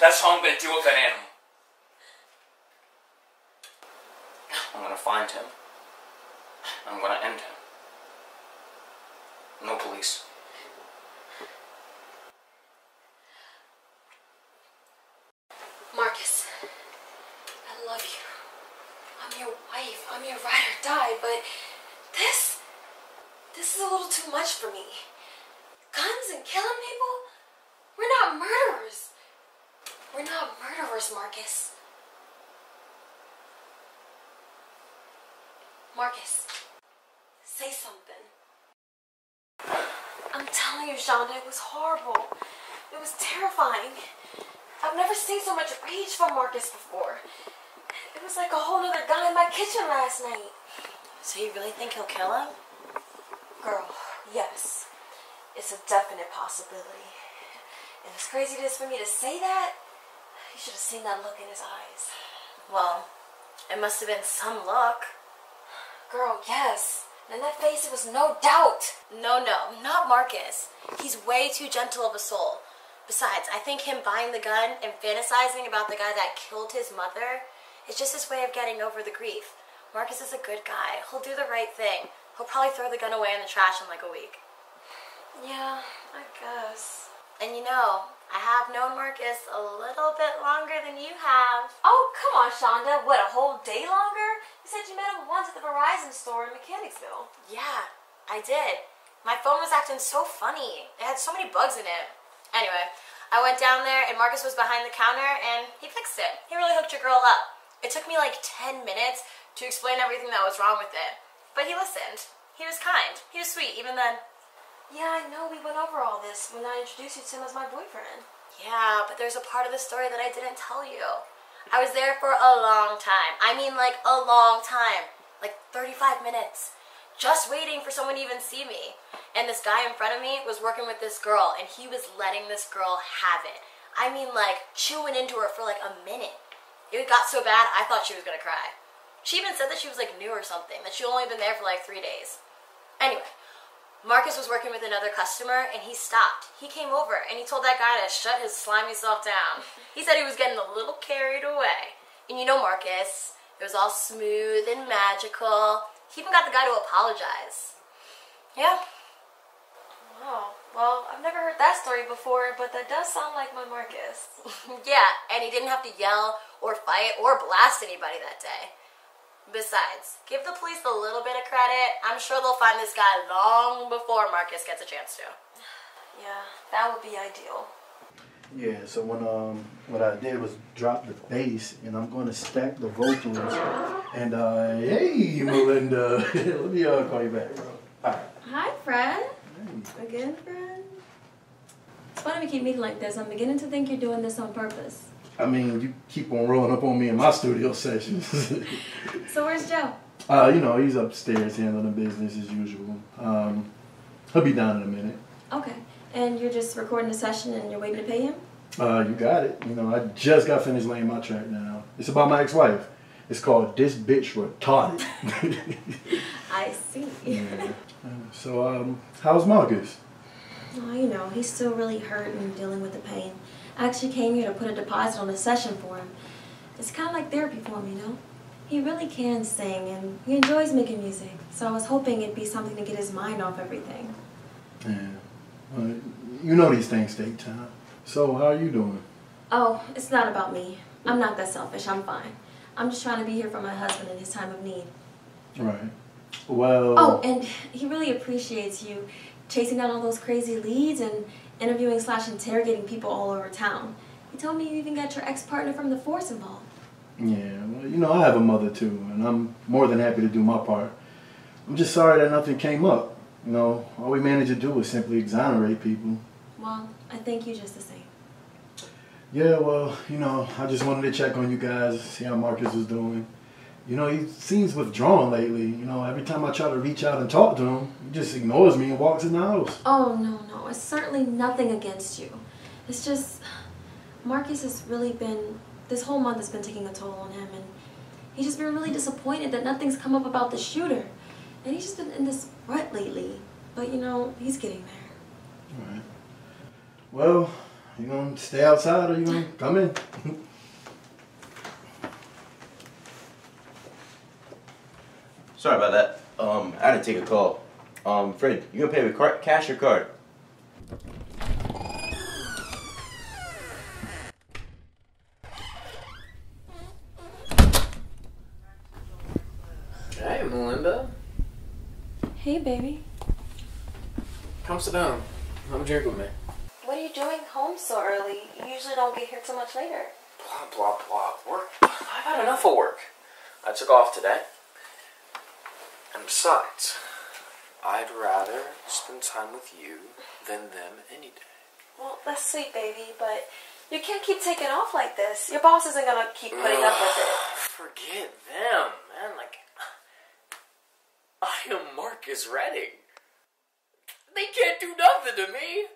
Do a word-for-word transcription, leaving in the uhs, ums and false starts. That's how I'm gonna deal with that animal. I'm gonna find him. I'm gonna end him. No police. Marcus, I love you. I'm your wife. I'm your ride or die, but this, this is a little too much for me. Guns and killing people? We're not murderers. We're not murderers, Marcus. Marcus, say something. I'm telling you, Shonda, it was horrible. It was terrifying. I've never seen so much rage from Marcus before. It was like a whole other guy in my kitchen last night. So you really think he'll kill him? Girl, yes. It's a definite possibility. And as crazy it is for me to say that, you should have seen that look in his eyes. Well, it must have been some look. Girl, yes. And in that face, it was no doubt. No, no, not Marcus. He's way too gentle of a soul. Besides, I think him buying the gun and fantasizing about the guy that killed his mother is just his way of getting over the grief. Marcus is a good guy. He'll do the right thing. He'll probably throw the gun away in the trash in like a week. Yeah, I guess. And you know, I have known Marcus a little bit longer than you have. Oh, come on, Shonda. What, a whole day longer? You said you met him once at the Verizon store in Mechanicsville. Yeah, I did. My phone was acting so funny. It had so many bugs in it. Anyway, I went down there and Marcus was behind the counter and he fixed it. He really hooked your girl up. It took me like ten minutes to explain everything that was wrong with it. But he listened. He was kind. He was sweet, even then. Yeah, I know we went over all this when I introduced you to him as my boyfriend. Yeah, but there's a part of the story that I didn't tell you. I was there for a long time. I mean, like, a long time. Like, thirty-five minutes. Just waiting for someone to even see me. And this guy in front of me was working with this girl, and he was letting this girl have it. I mean, like, chewing into her for, like, a minute. It got so bad, I thought she was gonna cry. She even said that she was, like, new or something, that she'd only been there for, like, three days. Anyway. Marcus was working with another customer, and he stopped. He came over, and he told that guy to shut his slimy self down. He said he was getting a little carried away. And you know Marcus, it was all smooth and magical. He even got the guy to apologize. Yeah. Wow. Well, I've never heard that story before, but that does sound like my Marcus. Yeah, and he didn't have to yell or fight or blast anybody that day. Besides, give the police a little bit of credit. I'm sure they'll find this guy long before Marcus gets a chance to. Yeah, that would be ideal. Yeah, so when um what I did was drop the bass, and I'm going to stack the vocals. And uh, hey, Melinda, let me uh, call you back, bro. All right. Hi, Fred. Hey. Again, Fred. It's funny we keep meeting like this. I'm beginning to think you're doing this on purpose. I mean, you keep on rolling up on me in my studio sessions. So where's Joe? Uh, you know, he's upstairs handling business as usual. Um, he'll be down in a minute. Okay. And you're just recording a session and you're waiting to pay him? Uh, you got it. You know, I just got finished laying my track now. It's about my ex-wife. It's called This Bitch Retarded. I see. Yeah. So, um, how's Marcus? Oh, you know, he's still really hurt and dealing with the pain. I actually came here to put a deposit on a session for him. It's kind of like therapy for him, you know? He really can sing, and he enjoys making music. So I was hoping it'd be something to get his mind off everything. Yeah. Well, you know these things take time. So how are you doing? Oh, it's not about me. I'm not that selfish. I'm fine. I'm just trying to be here for my husband in his time of need. Right. Well... Oh, and he really appreciates you chasing down all those crazy leads and interviewing slash interrogating people all over town. You told me you even got your ex-partner from the force involved. Yeah, well, you know, I have a mother too, and I'm more than happy to do my part. I'm just sorry that nothing came up. You know, all we managed to do was simply exonerate people. Well, I thank you just the same. Yeah, well, you know, I just wanted to check on you guys, see how Marcus was doing. You know, he seems withdrawn lately. You know, every time I try to reach out and talk to him, he just ignores me and walks in the house. Oh, no, no. It's certainly nothing against you. It's just, Marcus has really been, this whole month has been taking a toll on him, and he's just been really disappointed that nothing's come up about the shooter. And he's just been in this rut lately. But, you know, he's getting there. All right. Well, You gonna stay outside or you gonna come in? Sorry about that. Um, I had to take a call. Um, Fred, you gonna pay with card, cash or card? Hey, Melinda. Hey, baby. Come sit down. Have a drink with me. What are you doing home so early? You usually don't get here till much later. Blah, blah, blah. Work. I've had enough of work. I took off today. And besides, I'd rather spend time with you than them any day. Well, that's sweet, baby, but you can't keep taking off like this. Your boss isn't going to keep putting up with it. Forget them, man. Like, I am Marcus Redding. They can't do nothing to me.